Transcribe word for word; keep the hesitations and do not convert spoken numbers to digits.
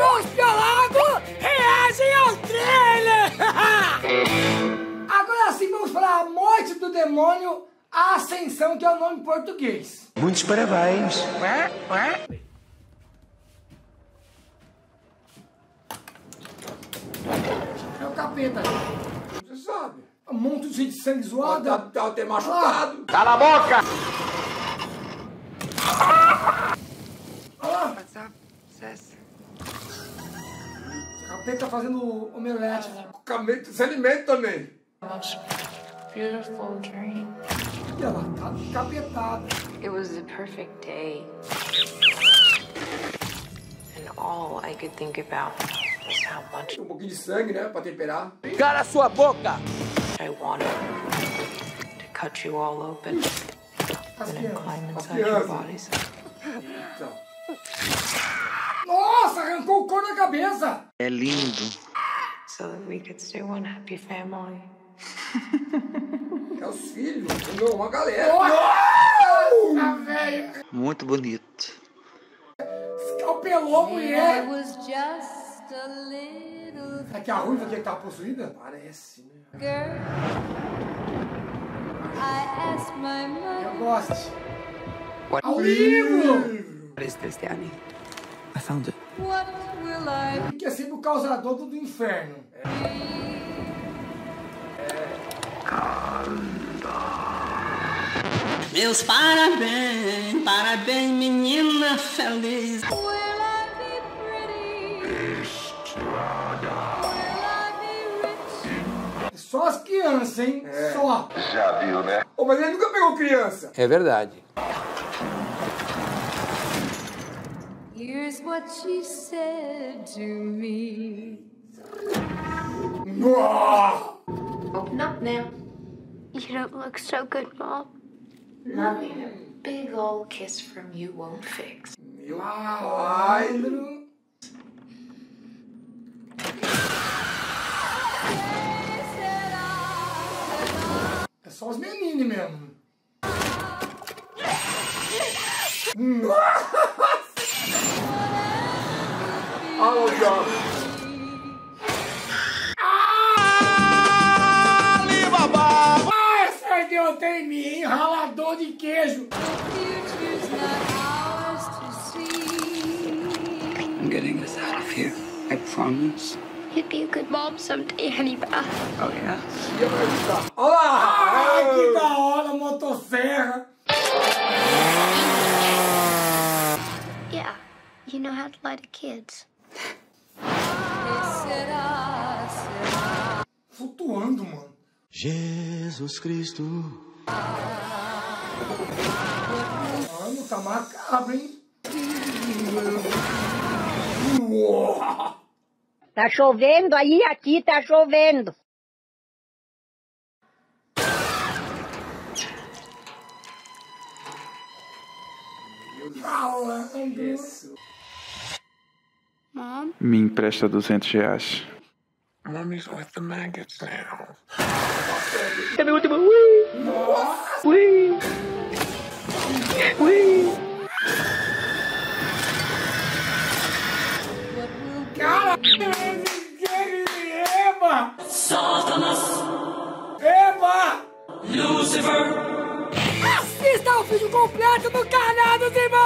Mostra logo reagem ao trailer! Agora sim vamos falar A Morte do Demônio, A Ascensão, que é o nome em português. Muitos parabéns! É o capeta. Você sabe, um monte de gente de sangue zoada. Pode tá, tá, ter machucado. Ah. Cala a boca! Olha lá. O capeta fazendo omelete. O capeta se alimenta também. Beautiful dream. E ela tá capetada. It was the perfect day. And all I could think about was how much. Um pouquinho de sangue, né, pra temperar. Cara, sua boca! I wanted to cut you all open. As and climb inside your bodies. Nossa, arrancou o cor da cabeça! É lindo. So that we could stay one happy family. É os filhos, entendeu? Uma galera. Nossa, muito bonito. Escalpelou a mulher. É que a ruiva que tá possuída? Parece, né? Eu gosto. O livro! What is this, Danny? I found it. Que é sempre o causador do inferno. É. Meus parabéns, parabéns, menina feliz. Will I be pretty? Estrada. Só as crianças, hein? É. Só. Já viu, né? Oh, mas ele nunca pegou criança. É verdade. Here's what she said to me. Uau! Open up now. You don't look so good, Mom. Love you. A big old kiss from you won't fix. Wow, little. É só os meninos mesmo. Oh, God. Tem me enralador de queijo. I'm getting this out of here. I promise. You'd be a good mom someday, honey pie. Oh yeah. Olha lá! Ai, que da hora, motosserra! Yeah, you know how to lie to kids. Flutuando, mano. Jesus Cristo. Mano, tá macabro, hein? Uou. Tá chovendo aí, aqui tá chovendo. Mom? Me empresta duzentos reais. Mommy's with the maggots now. Satanás! Eva! Lucifer! Assista ao vídeo completo no canal do Zimba!